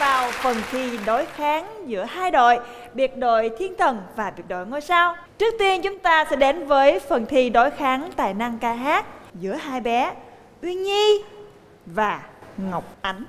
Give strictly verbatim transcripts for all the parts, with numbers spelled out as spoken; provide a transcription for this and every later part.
vào phần thi đối kháng giữa hai đội, biệt đội Thiên Thần và biệt đội Ngôi Sao. Trước tiên chúng ta sẽ đến với phần thi đối kháng tài năng ca hát giữa hai bé Uyên Nhi và Ngọc Ánh.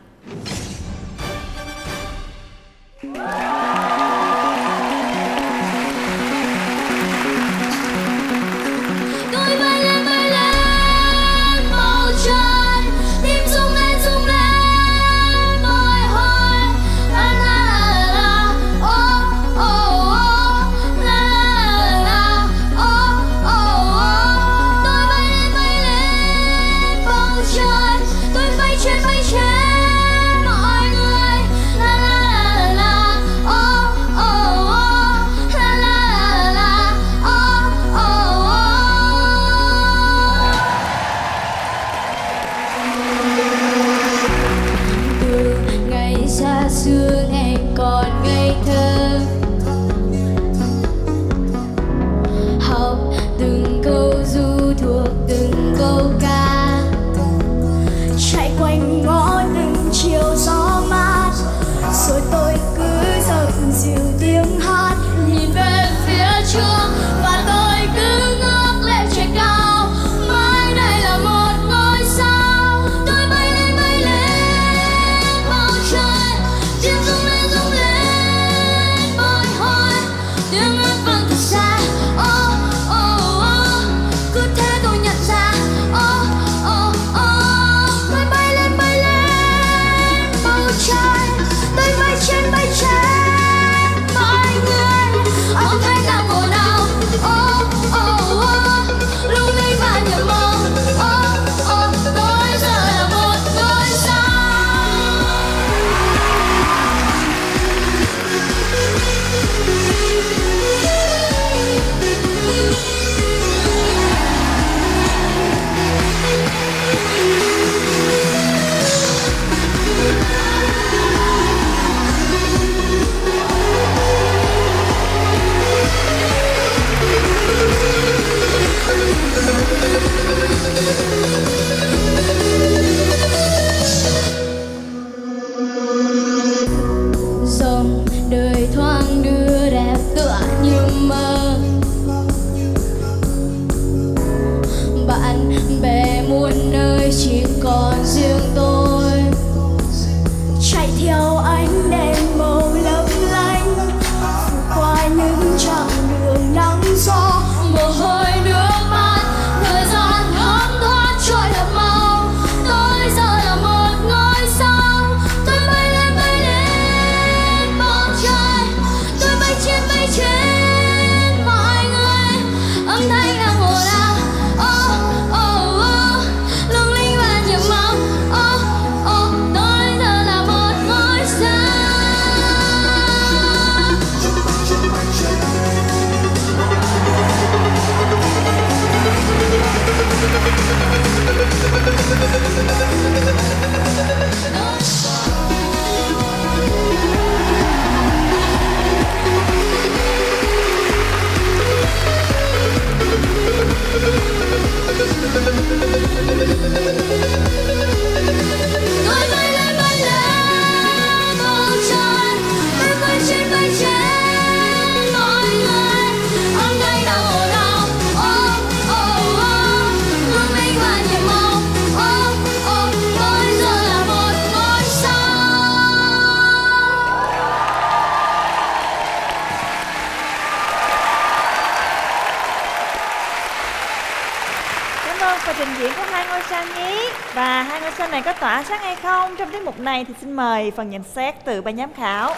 Và hai ngôi sao này có tỏa sáng hay không? Trong tiết mục này thì xin mời phần nhận xét từ ban giám khảo.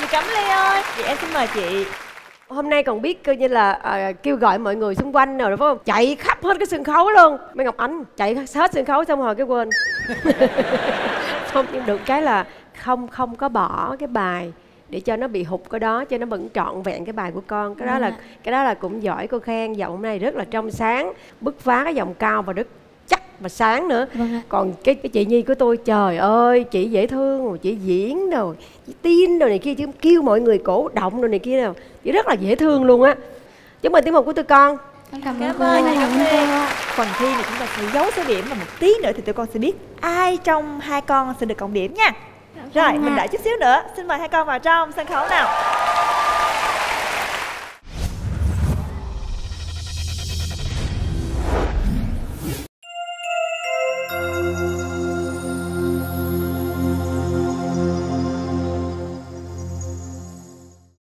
Chị Cẩm Ly ơi, chị em xin mời chị. Hôm nay còn biết coi như là à, kêu gọi mọi người xung quanh rồi đúng không? Chạy khắp hết cái sân khấu luôn. Mấy Ngọc Ánh chạy hết sân khấu xong rồi cái quên. Không, nhưng được cái là không không có bỏ cái bài để cho nó bị hụt cái đó, cho nó vẫn trọn vẹn cái bài của con. Cái đó là cái đó là cũng giỏi, cô khen giọng hôm nay rất là trong sáng, bứt phá cái giọng cao và rất mà sáng nữa. Vâng. Còn cái, cái chị Nhi của tôi, trời ơi, chị dễ thương rồi, chị diễn rồi, chị tin rồi này kia, chứ kêu mọi người cổ động rồi này kia nào, chị rất là dễ thương luôn á. Chúc mừng tiết mục của tụi con. Cảm ơn. Phần thi này chúng ta sẽ giấu số điểm và một tí nữa thì tụi con sẽ biết ai trong hai con sẽ được cộng điểm nha. Rồi, mình đợi chút xíu nữa. Xin mời hai con vào trong sân khấu nào.